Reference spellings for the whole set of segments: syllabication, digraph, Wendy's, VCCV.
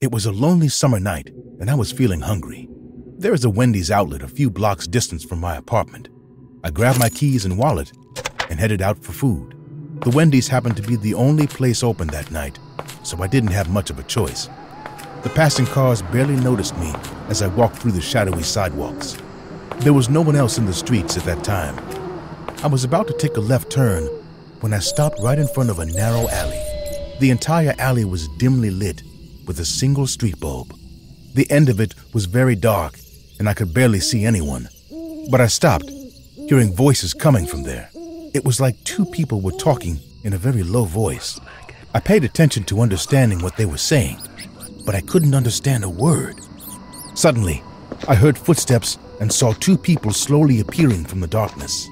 It was a lonely summer night, and I was feeling hungry. There is a Wendy's outlet a few blocks distance from my apartment. I grabbed my keys and wallet and headed out for food. The Wendy's happened to be the only place open that night, so I didn't have much of a choice. The passing cars barely noticed me as I walked through the shadowy sidewalks. There was no one else in the streets at that time. I was about to take a left turn when I stopped right in front of a narrow alley. The entire alley was dimly lit with a single street bulb. The end of it was very dark, and I could barely see anyone. But I stopped, hearing voices coming from there. It was like two people were talking in a very low voice. I paid attention to understanding what they were saying, but I couldn't understand a word. Suddenly, I heard footsteps and saw two people slowly appearing from the darkness.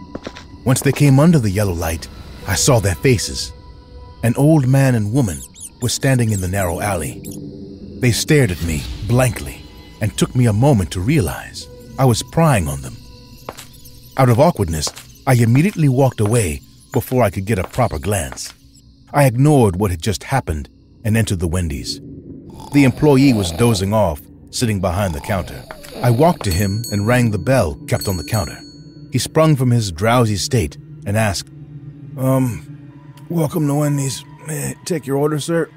Once they came under the yellow light, I saw their faces. An old man and woman were standing in the narrow alley. They stared at me blankly and took me a moment to realize I was prying on them. Out of awkwardness, I immediately walked away before I could get a proper glance. I ignored what had just happened and entered the Wendy's. The employee was dozing off, sitting behind the counter. I walked to him and rang the bell kept on the counter. He sprung from his drowsy state and asked, welcome to Wendy's. May I take your order, sir?"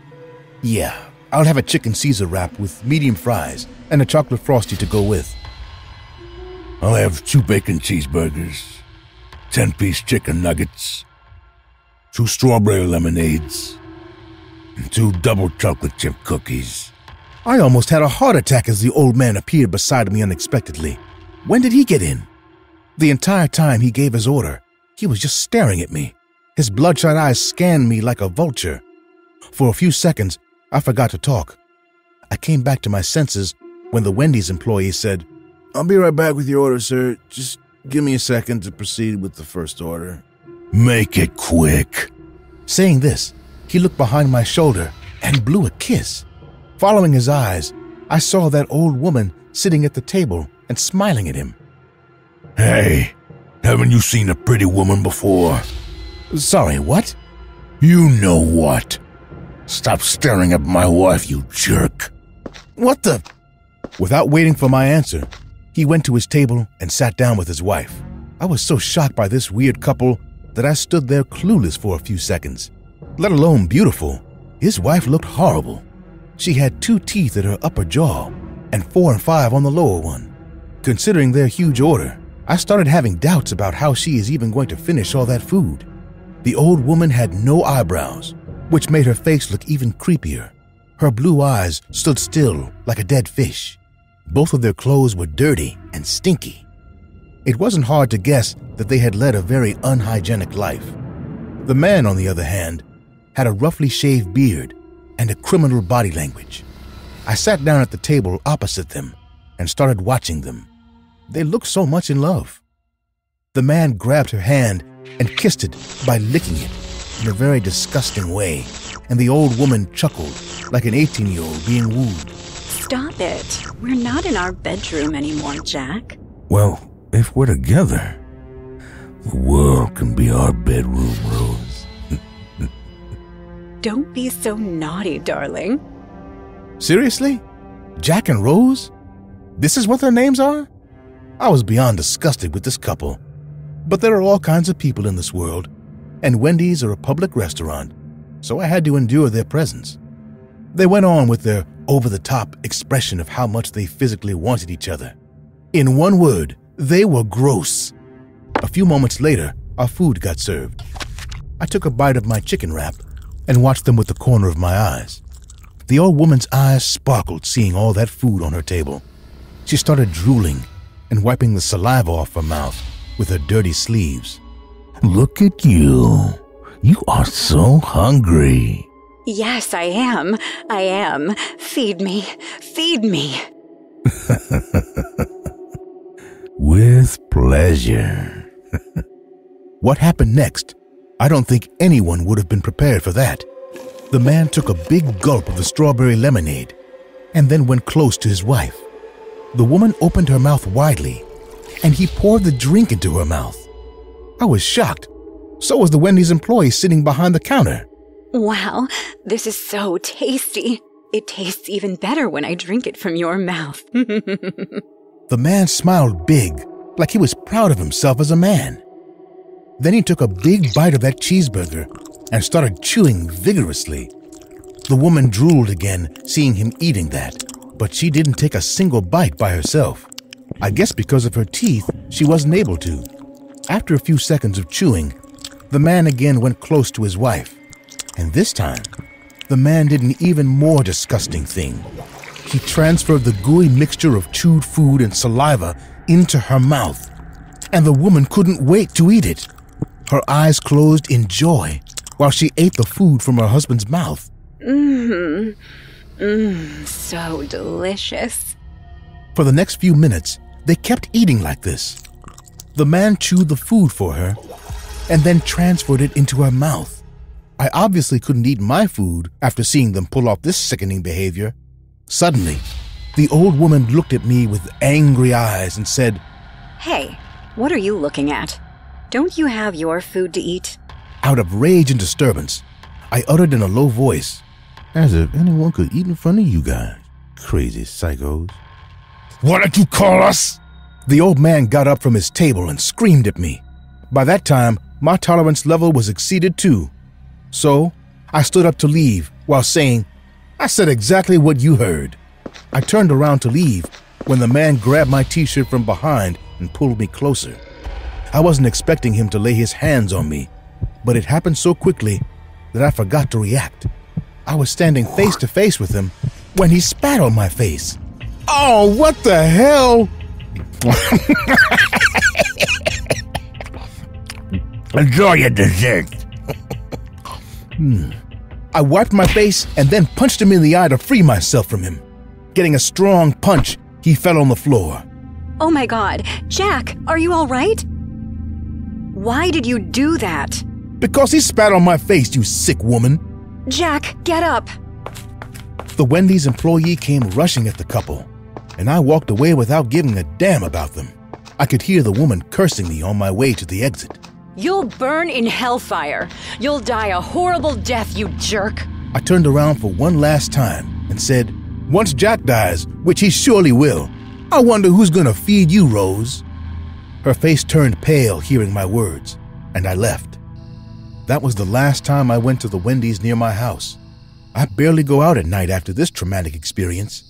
"Yeah, I'll have a chicken Caesar wrap with medium fries and a chocolate frosty to go with." "I'll have 2 bacon cheeseburgers, 10-piece chicken nuggets, 2 strawberry lemonades, and 2 double chocolate chip cookies." I almost had a heart attack as the old man appeared beside me unexpectedly. When did he get in? The entire time he gave his order, he was just staring at me. His bloodshot eyes scanned me like a vulture. For a few seconds, I forgot to talk. I came back to my senses when the Wendy's employee said, "I'll be right back with your order, sir. Just give me a second to proceed with the first order." "Make it quick." Saying this, he looked behind my shoulder and blew a kiss. Following his eyes, I saw that old woman sitting at the table and smiling at him. "Hey, haven't you seen a pretty woman before?" "Sorry, what?" "You know what. Stop staring at my wife, you jerk." "What the?" Without waiting for my answer, he went to his table and sat down with his wife. I was so shocked by this weird couple that I stood there clueless for a few seconds. Let alone beautiful, his wife looked horrible. She had 2 teeth at her upper jaw and 4 and 5 on the lower one. Considering their huge order, I started having doubts about how she is even going to finish all that food. The old woman had no eyebrows, which made her face look even creepier. Her blue eyes stood still like a dead fish. Both of their clothes were dirty and stinky. It wasn't hard to guess that they had led a very unhygienic life. The man, on the other hand, had a roughly shaved beard and a criminal body language. I sat down at the table opposite them and started watching them. They looked so much in love. The man grabbed her hand and kissed it by licking it in a very disgusting way, and the old woman chuckled like an 18-year-old being wooed. "Stop it. We're not in our bedroom anymore, Jack." "Well, if we're together, the world can be our bedroom, Rose." "Don't be so naughty, darling." Seriously? Jack and Rose? This is what their names are? I was beyond disgusted with this couple. But there are all kinds of people in this world, and Wendy's are a public restaurant, so I had to endure their presence. They went on with their over-the-top expression of how much they physically wanted each other. In one word, they were gross. A few moments later, our food got served. I took a bite of my chicken wrap and watched them with the corner of my eyes. The old woman's eyes sparkled seeing all that food on her table. She started drooling and wiping the saliva off her mouth with her dirty sleeves. "Look at you. You are so hungry." "Yes, I am. I am. Feed me. Feed me." "With pleasure." What happened next? I don't think anyone would have been prepared for that. The man took a big gulp of the strawberry lemonade and then went close to his wife. The woman opened her mouth widely, and he poured the drink into her mouth. I was shocked. So was the Wendy's employee sitting behind the counter. "Wow, this is so tasty. It tastes even better when I drink it from your mouth. The man smiled big, like he was proud of himself as a man. Then he took a big bite of that cheeseburger and started chewing vigorously. The woman drooled again, seeing him eating that, but she didn't take a single bite by herself. I guess because of her teeth, she wasn't able to. After a few seconds of chewing, the man again went close to his wife, and this time, the man did an even more disgusting thing. He transferred the gooey mixture of chewed food and saliva into her mouth, and the woman couldn't wait to eat it. Her eyes closed in joy while she ate the food from her husband's mouth. So delicious. For the next few minutes, they kept eating like this. The man chewed the food for her and then transferred it into her mouth. I obviously couldn't eat my food after seeing them pull off this sickening behavior. Suddenly, the old woman looked at me with angry eyes and said, "Hey, what are you looking at? Don't you have your food to eat?" Out of rage and disturbance, I uttered in a low voice, "As if anyone could eat in front of you guys, crazy psychos." "What did you call us?" The old man got up from his table and screamed at me. By that time, my tolerance level was exceeded too. So, I stood up to leave while saying, "I said exactly what you heard." I turned around to leave when the man grabbed my t-shirt from behind and pulled me closer. I wasn't expecting him to lay his hands on me, but it happened so quickly that I forgot to react. I was standing face to face with him when he spat on my face. Oh, what the hell? Enjoy your dessert. I wiped my face and then punched him in the eye to free myself from him. Getting a strong punch, he fell on the floor. Oh my God, Jack, are you all right? Why did you do that? Because he spat on my face, you sick woman. Jack, get up. The Wendy's employee came rushing at the couple, and I walked away without giving a damn about them. I could hear the woman cursing me on my way to the exit. "You'll burn in hellfire. You'll die a horrible death, you jerk." I turned around for one last time and said, "Once Jack dies, which he surely will, I wonder who's gonna feed you, Rose." Her face turned pale hearing my words, and I left. That was the last time I went to the Wendy's near my house. I barely go out at night after this traumatic experience.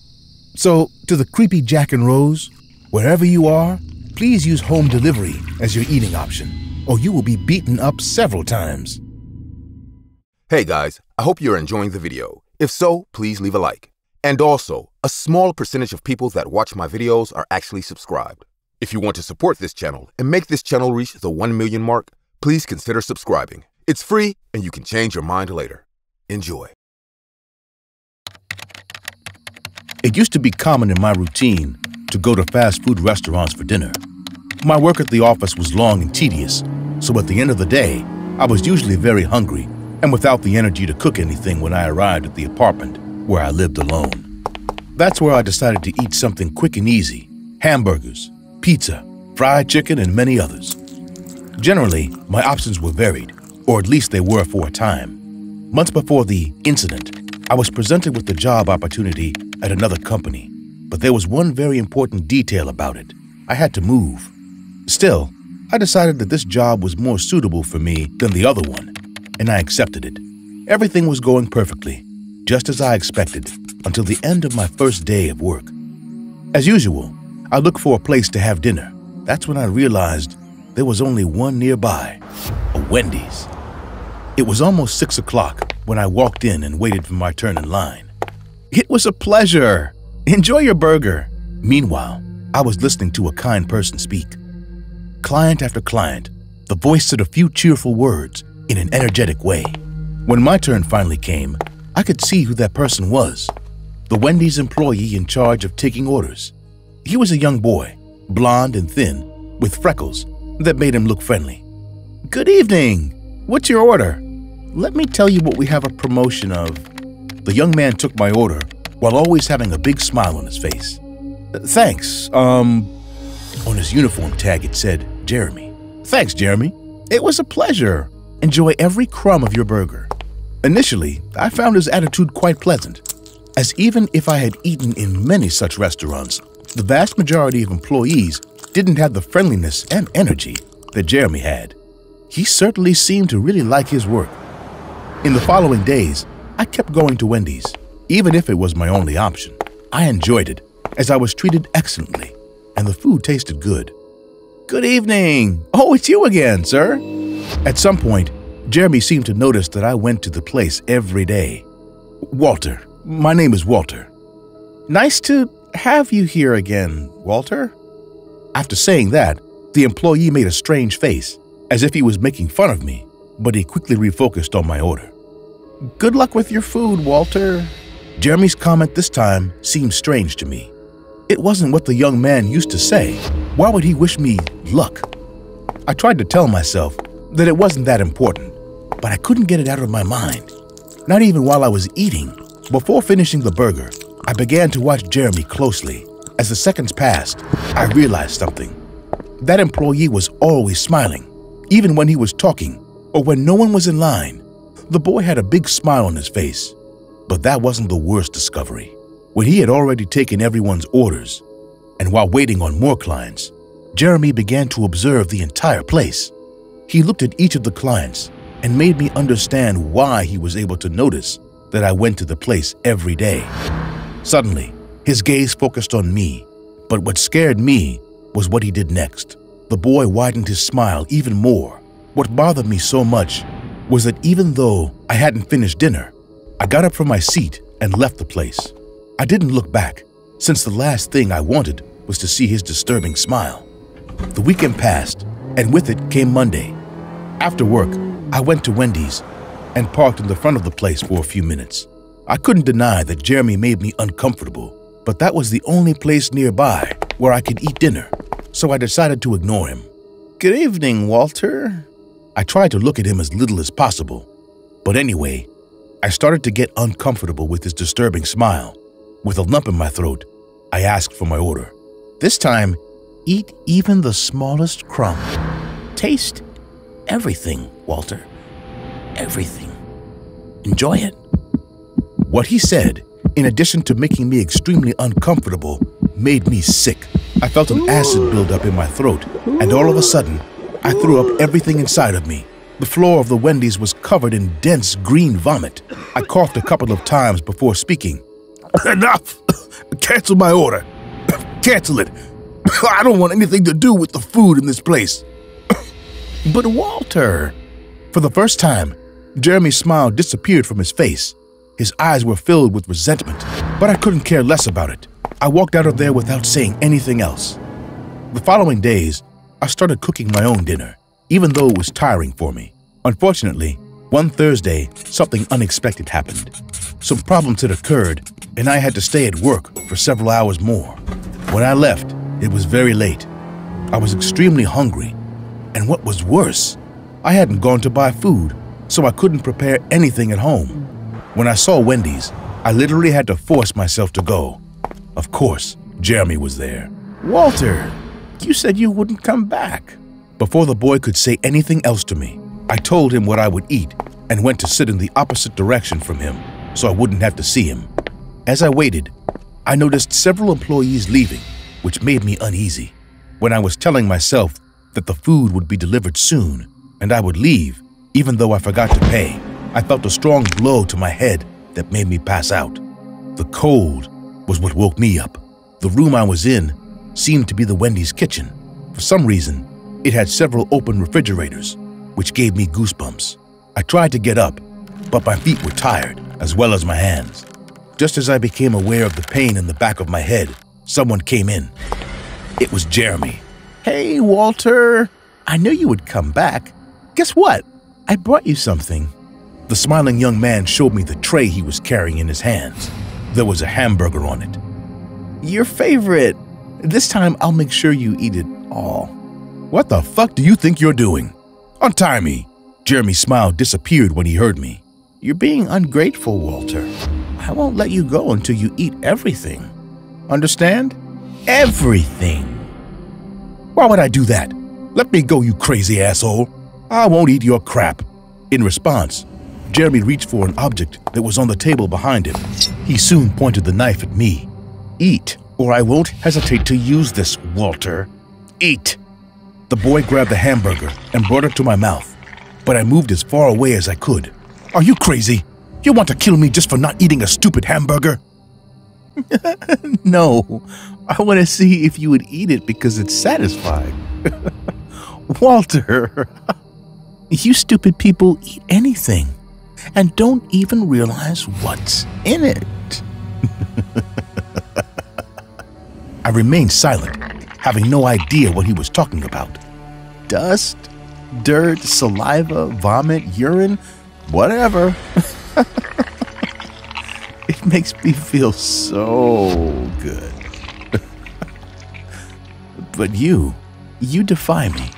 So, to the creepy Jack and Rose, wherever you are, please use home delivery as your eating option, or you will be beaten up several times. Hey guys, I hope you're enjoying the video. If so, please leave a like. And also, a small percentage of people that watch my videos are actually subscribed. If you want to support this channel and make this channel reach the 1 million mark, please consider subscribing. It's free and you can change your mind later. Enjoy. It used to be common in my routine to go to fast food restaurants for dinner. My work at the office was long and tedious, so at the end of the day, I was usually very hungry and without the energy to cook anything when I arrived at the apartment where I lived alone. That's where I decided to eat something quick and easy: hamburgers, pizza, fried chicken, and many others. Generally, my options were varied, or at least they were for a time. Months before the incident, I was presented with the job opportunity at another company, but there was one very important detail about it. I had to move. Still, I decided that this job was more suitable for me than the other one, and I accepted it. Everything was going perfectly, just as I expected, until the end of my first day of work. As usual, I looked for a place to have dinner. That's when I realized there was only one nearby, a Wendy's. It was almost 6 o'clock when I walked in and waited for my turn in line. "It was a pleasure. Enjoy your burger." Meanwhile, I was listening to a kind person speak. Client after client, the voice said a few cheerful words in an energetic way. When my turn finally came, I could see who that person was: the Wendy's employee in charge of taking orders. He was a young boy, blonde and thin, with freckles that made him look friendly. "Good evening. What's your order? Let me tell you what we have a promotion of." The young man took my order while always having a big smile on his face. "Thanks, On his uniform tag it said, "Jeremy." "Thanks, Jeremy. It was a pleasure. Enjoy every crumb of your burger." Initially, I found his attitude quite pleasant. as even if I had eaten in many such restaurants, the vast majority of employees didn't have the friendliness and energy that Jeremy had. He certainly seemed to really like his work. In the following days, I kept going to Wendy's, even if it was my only option. I enjoyed it, as I was treated excellently, and the food tasted good. "Good evening! Oh, it's you again, sir!" At some point, Jeremy seemed to notice that I went to the place every day. "Walter. My name is Walter." "Nice to have you here again, Walter." After saying that, the employee made a strange face, as if he was making fun of me, but he quickly refocused on my order. "Good luck with your food, Walter." Jeremy's comment this time seemed strange to me. It wasn't what the young man used to say. Why would he wish me luck? I tried to tell myself that it wasn't that important, but I couldn't get it out of my mind. Not even while I was eating. Before finishing the burger, I began to watch Jeremy closely. As the seconds passed, I realized something. That employee was always smiling, even when he was talking or when no one was in line. The boy had a big smile on his face. But that wasn't the worst discovery. When he had already taken everyone's orders, and while waiting on more clients, Jeremy began to observe the entire place. He looked at each of the clients and made me understand why he was able to notice that I went to the place every day. Suddenly, his gaze focused on me, but what scared me was what he did next. The boy widened his smile even more. What bothered me so much was that even though I hadn't finished dinner, I got up from my seat and left the place. I didn't look back, since the last thing I wanted was to see his disturbing smile. The weekend passed, and with it came Monday. After work, I went to Wendy's and parked in the front of the place for a few minutes. I couldn't deny that Jeremy made me uncomfortable, but that was the only place nearby where I could eat dinner, so I decided to ignore him. "Good evening, Walter." I tried to look at him as little as possible, but anyway, I started to get uncomfortable with his disturbing smile. With a lump in my throat, I asked for my order. This time, eat even the smallest crumb. Taste everything, Walter. Everything. Enjoy it. What he said, in addition to making me extremely uncomfortable, made me sick. I felt an acid build up in my throat, and all of a sudden, I threw up everything inside of me. The floor of the Wendy's was covered in dense green vomit. I coughed a couple of times before speaking. "Enough! Cancel my order. Cancel it. I don't want anything to do with the food in this place." "But Walter..." For the first time, Jeremy's smile disappeared from his face. His eyes were filled with resentment, but I couldn't care less about it. I walked out of there without saying anything else. The following days, I started cooking my own dinner, even though it was tiring for me. Unfortunately, one Thursday, something unexpected happened. Some problems had occurred, and I had to stay at work for several hours more. When I left, it was very late. I was extremely hungry, and what was worse, I hadn't gone to buy food, so I couldn't prepare anything at home. When I saw Wendy's, I literally had to force myself to go. Of course, Jeremy was there. "Walter, you said you wouldn't come back." Before the boy could say anything else to me, I told him what I would eat and went to sit in the opposite direction from him so I wouldn't have to see him. As I waited, I noticed several employees leaving, which made me uneasy. When I was telling myself that the food would be delivered soon and I would leave, even though I forgot to pay, I felt a strong blow to my head that made me pass out. The cold was what woke me up. The room I was in seemed to be the Wendy's kitchen. For some reason, it had several open refrigerators, which gave me goosebumps. I tried to get up, but my feet were tired, as well as my hands. Just as I became aware of the pain in the back of my head, someone came in. It was Jeremy. "Hey, Walter. I knew you would come back. Guess what? I brought you something." The smiling young man showed me the tray he was carrying in his hands. There was a hamburger on it. "Your favorite. This time I'll make sure you eat it all." "What the fuck do you think you're doing? Untie me!" Jeremy's smile disappeared when he heard me. "You're being ungrateful, Walter. I won't let you go until you eat everything. Understand? Everything!" "Why would I do that? Let me go, you crazy asshole! I won't eat your crap!" In response, Jeremy reached for an object that was on the table behind him. He soon pointed the knife at me. "Eat, or I won't hesitate to use this, Walter. Eat!" The boy grabbed the hamburger and brought it to my mouth, but I moved as far away as I could. "Are you crazy? You want to kill me just for not eating a stupid hamburger?" "No, I want to see if you would eat it because it's satisfying." "Walter, you stupid people eat anything and don't even realize what's in it." I remained silent, having no idea what he was talking about. Dust, dirt, saliva, vomit, urine, whatever. It makes me feel so good. But you defy me.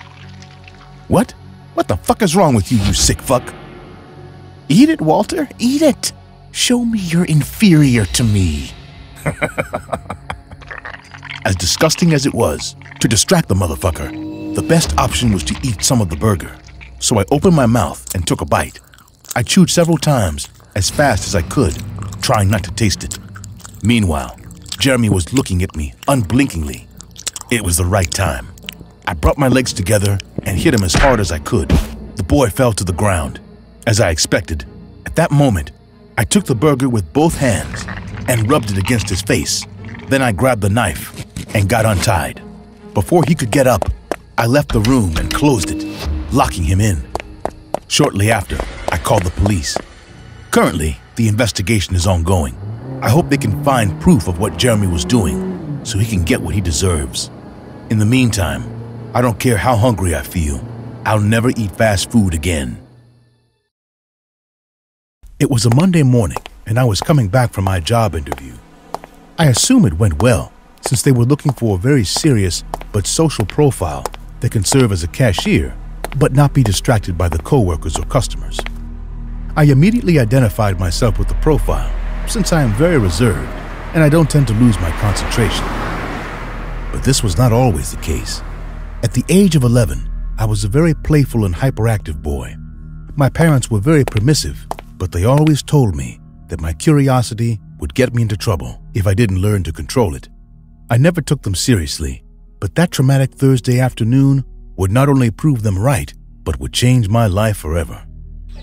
"What? What the fuck is wrong with you, you sick fuck? Eat it, Walter, eat it. Show me you're inferior to me." As disgusting as it was, to distract the motherfucker, the best option was to eat some of the burger. So I opened my mouth and took a bite. I chewed several times, as fast as I could, trying not to taste it. Meanwhile, Jeremy was looking at me unblinkingly. It was the right time. I brought my legs together and hit him as hard as I could. The boy fell to the ground, as I expected. At that moment, I took the burger with both hands and rubbed it against his face. Then I grabbed the knife and got untied. Before he could get up, I left the room and closed it, locking him in. Shortly after, I called the police. Currently, the investigation is ongoing. I hope they can find proof of what Jeremy was doing so he can get what he deserves. In the meantime, I don't care how hungry I feel, I'll never eat fast food again. It was a Monday morning, and I was coming back from my job interview. I assume it went well, since they were looking for a very serious but social profile that can serve as a cashier, but not be distracted by the coworkers or customers. I immediately identified myself with the profile, since I am very reserved and I don't tend to lose my concentration. But this was not always the case. At the age of 11, I was a very playful and hyperactive boy. My parents were very permissive, but they always told me that my curiosity would get me into trouble if I didn't learn to control it. I never took them seriously, but that traumatic Thursday afternoon would not only prove them right, but would change my life forever.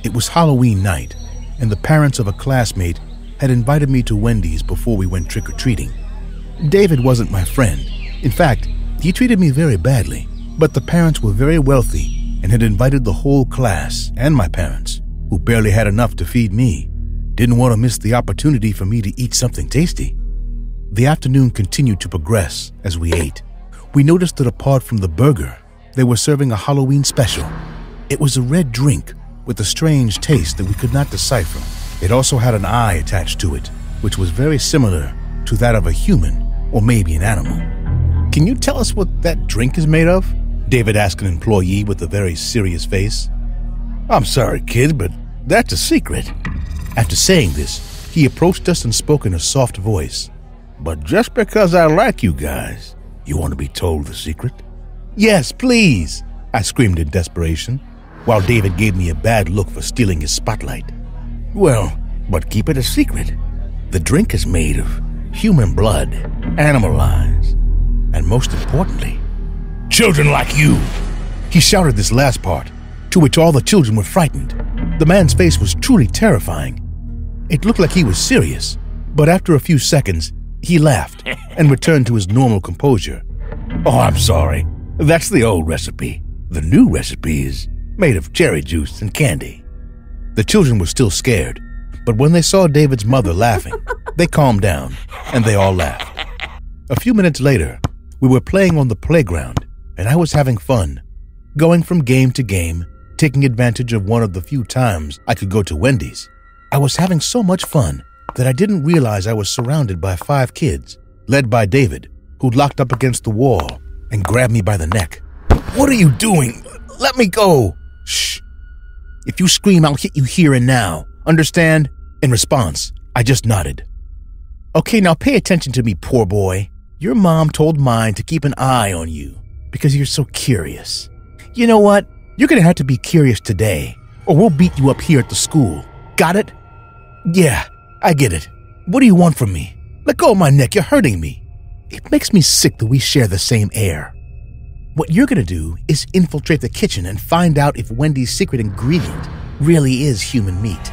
It was Halloween night, and the parents of a classmate had invited me to Wendy's before we went trick-or-treating. David wasn't my friend. In fact, he treated me very badly, but the parents were very wealthy and had invited the whole class and my parents, who barely had enough to feed me. Didn't want to miss the opportunity for me to eat something tasty. The afternoon continued to progress as we ate. We noticed that apart from the burger, they were serving a Halloween special. It was a red drink with a strange taste that we could not decipher. It also had an eye attached to it, which was very similar to that of a human or maybe an animal. "Can you tell us what that drink is made of?" David asked an employee with a very serious face. "I'm sorry, kid, but that's a secret." After saying this, he approached us and spoke in a soft voice. "But just because I like you guys, you want to be told the secret?" "Yes, please," I screamed in desperation, while David gave me a bad look for stealing his spotlight. "Well, but keep it a secret. The drink is made of human blood, animal eyes, and most importantly, children like you." He shouted this last part, to which all the children were frightened. The man's face was truly terrifying. It looked like he was serious, but after a few seconds, he laughed and returned to his normal composure. "Oh, I'm sorry. That's the old recipe. The new recipe is made of cherry juice and candy." The children were still scared, but when they saw David's mother laughing, they calmed down, and they all laughed. A few minutes later, we were playing on the playground, and I was having fun, going from game to game, taking advantage of one of the few times I could go to Wendy's. I was having so much fun that I didn't realize I was surrounded by 5 kids, led by David, who locked up against the wall and grabbed me by the neck. "What are you doing? Let me go!" "Shh! If you scream, I'll hit you here and now. Understand?" In response, I just nodded. "Okay, now pay attention to me, poor boy. Your mom told mine to keep an eye on you because you're so curious. You know what? You're gonna have to be curious today, or we'll beat you up here at the school. Got it? Yeah, I get it. What do you want from me? Let go of my neck, you're hurting me. It makes me sick that we share the same air. What you're gonna do is infiltrate the kitchen and find out if Wendy's secret ingredient really is human meat.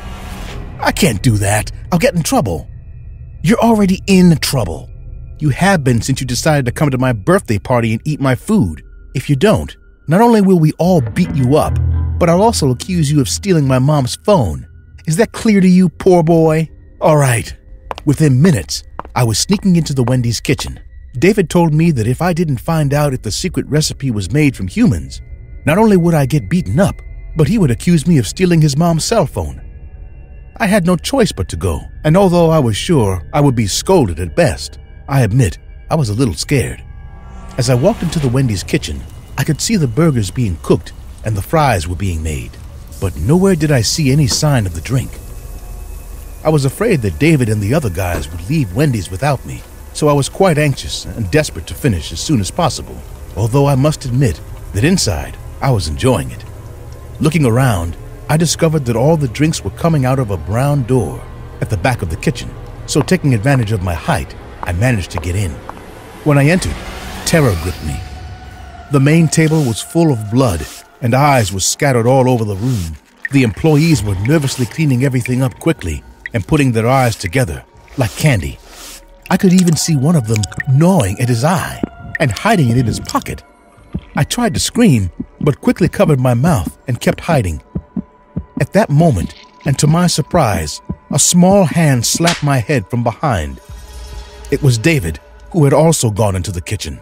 I can't do that. I'll get in trouble. You're already in trouble. You have been since you decided to come to my birthday party and eat my food. If you don't, not only will we all beat you up, but I'll also accuse you of stealing my mom's phone. Is that clear to you, poor boy? All right. Within minutes, I was sneaking into the Wendy's kitchen. David told me that if I didn't find out if the secret recipe was made from humans, not only would I get beaten up, but he would accuse me of stealing his mom's cell phone. I had no choice but to go, and although I was sure I would be scolded at best, I admit I was a little scared. As I walked into the Wendy's kitchen, I could see the burgers being cooked and the fries were being made, but nowhere did I see any sign of the drink. I was afraid that David and the other guys would leave Wendy's without me, so I was quite anxious and desperate to finish as soon as possible, although I must admit that inside I was enjoying it. Looking around, I discovered that all the drinks were coming out of a brown door at the back of the kitchen, so taking advantage of my height, I managed to get in. When I entered, terror gripped me. The main table was full of blood, and eyes were scattered all over the room. The employees were nervously cleaning everything up quickly and putting their eyes together like candy. I could even see one of them gnawing at his eye and hiding it in his pocket. I tried to scream, but quickly covered my mouth and kept hiding. At that moment, and to my surprise, a small hand slapped my head from behind. It was David, who had also gone into the kitchen.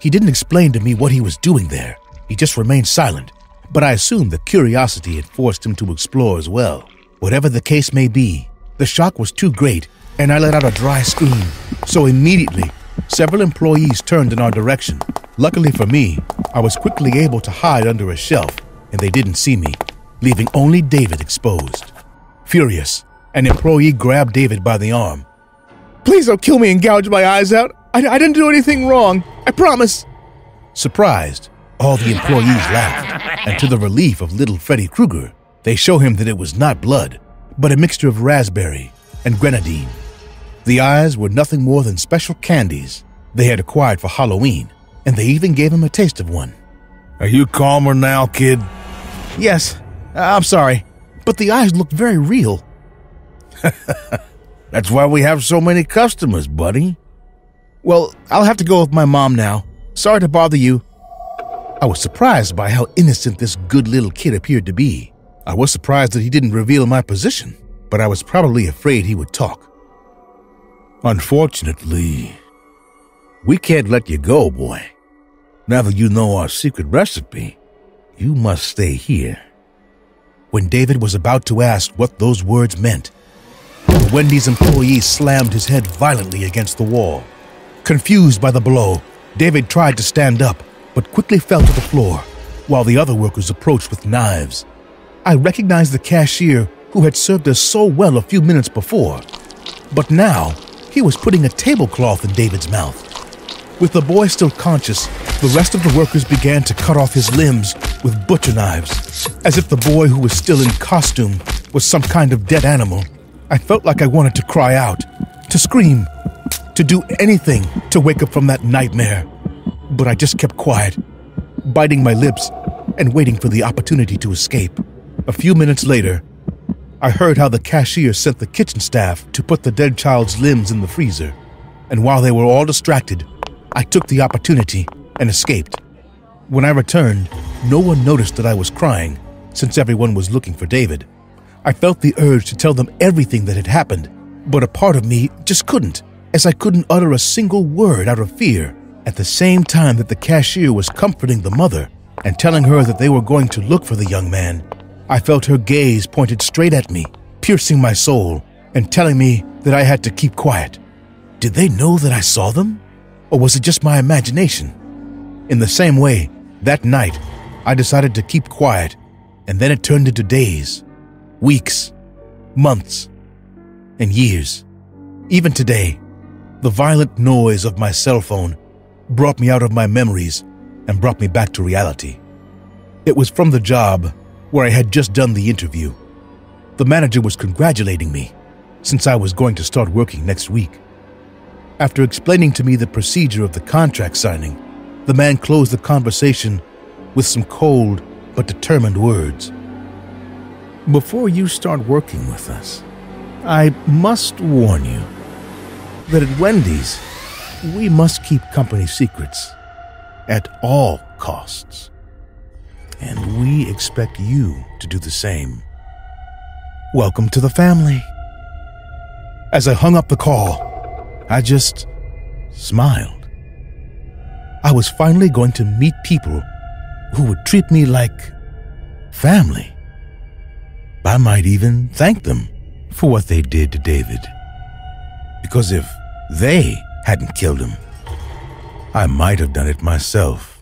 He didn't explain to me what he was doing there. He just remained silent, but I assumed that curiosity had forced him to explore as well. Whatever the case may be, the shock was too great, and I let out a dry scream. So immediately, several employees turned in our direction. Luckily for me, I was quickly able to hide under a shelf, and they didn't see me, leaving only David exposed. Furious, an employee grabbed David by the arm. Please don't kill me and gouge my eyes out. I didn't do anything wrong. I promise. Surprised, all the employees laughed, and to the relief of little Freddy Krueger, they show him that it was not blood, but a mixture of raspberry and grenadine. The eyes were nothing more than special candies they had acquired for Halloween, and they even gave him a taste of one. Are you calmer now, kid? Yes. I'm sorry, but the eyes looked very real. That's why we have so many customers, buddy. Well, I'll have to go with my mom now. Sorry to bother you. I was surprised by how innocent this good little kid appeared to be. I was surprised that he didn't reveal my position, but I was probably afraid he would talk. Unfortunately, we can't let you go, boy. Now that you know our secret recipe, you must stay here. When David was about to ask what those words meant, the Wendy's employee slammed his head violently against the wall. Confused by the blow, David tried to stand up, but quickly fell to the floor, while the other workers approached with knives. I recognized the cashier who had served us so well a few minutes before, but now he was putting a tablecloth in David's mouth. With the boy still conscious, the rest of the workers began to cut off his limbs with butcher knives, as if the boy who was still in costume was some kind of dead animal. I felt like I wanted to cry out, to scream, to do anything to wake up from that nightmare. But I just kept quiet, biting my lips and waiting for the opportunity to escape. A few minutes later, I heard how the cashier sent the kitchen staff to put the dead child's limbs in the freezer. And while they were all distracted, I took the opportunity and escaped. When I returned, no one noticed that I was crying, since everyone was looking for David. I felt the urge to tell them everything that had happened, but a part of me just couldn't, as I couldn't utter a single word out of fear. At the same time that the cashier was comforting the mother and telling her that they were going to look for the young man, I felt her gaze pointed straight at me, piercing my soul and telling me that I had to keep quiet. Did they know that I saw them? Or was it just my imagination? In the same way, that night, I decided to keep quiet, and then it turned into days, weeks, months, and years. Even today, the violent noise of my cell phone brought me out of my memories and brought me back to reality. It was from the job where I had just done the interview. The manager was congratulating me, since I was going to start working next week. After explaining to me the procedure of the contract signing, the man closed the conversation with some cold but determined words. "Before you start working with us, I must warn you that at Wendy's, we must keep company secrets at all costs, and we expect you to do the same. Welcome to the family." As I hung up the call, I just smiled. I was finally going to meet people who would treat me like family. I might even thank them for what they did to David, because if they hadn't killed him, I might have done it myself.